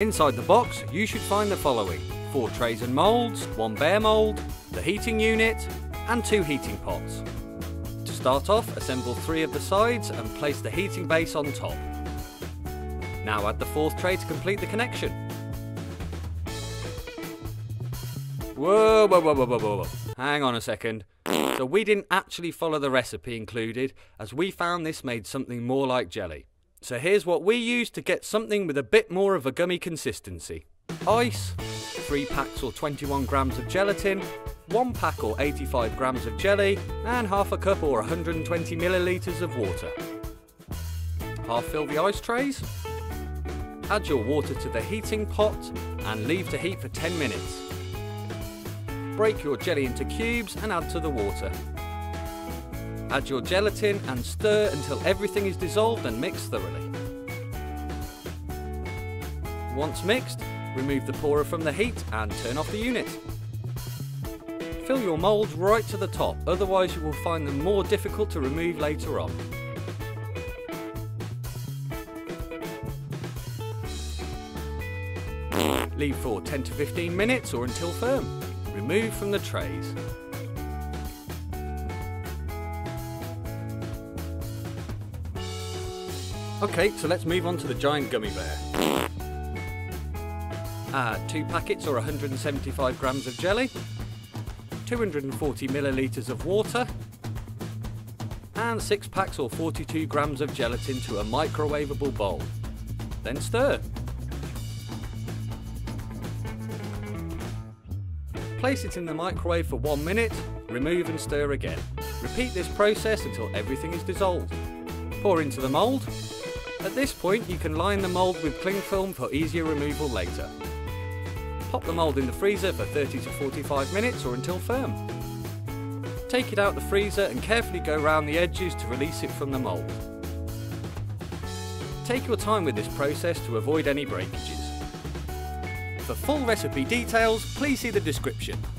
Inside the box, you should find the following: 4 trays and moulds, 1 bare mould, the heating unit, and 2 heating pots. To start off, assemble 3 of the sides and place the heating base on top. Now add the 4th tray to complete the connection. Whoa. Hang on a second. So we didn't actually follow the recipe included, as we found this made something more like jelly. So here's what we used to get something with a bit more of a gummy consistency. Ice, 3 packs or 21 grams of gelatin, 1 pack or 85 grams of jelly, and half a cup or 120 millilitres of water. Half fill the ice trays, add your water to the heating pot and leave to heat for 10 minutes. Break your jelly into cubes and add to the water. Add your gelatin and stir until everything is dissolved and mixed thoroughly. Once mixed, remove the pourer from the heat and turn off the unit. Fill your moulds right to the top, otherwise you will find them more difficult to remove later on. Leave for 10 to 15 minutes or until firm. Remove from the trays. Okay, so let's move on to the giant gummy bear. Add 2 packets or 175 grams of jelly, 240 millilitres of water, and 6 packs or 42 grams of gelatin to a microwavable bowl. Then stir. Place it in the microwave for 1 minute, remove and stir again. Repeat this process until everything is dissolved. Pour into the mould. At this point, you can line the mould with cling film for easier removal later. Pop the mould in the freezer for 30 to 45 minutes or until firm. Take it out the freezer and carefully go round the edges to release it from the mould. Take your time with this process to avoid any breakages. For full recipe details, please see the description.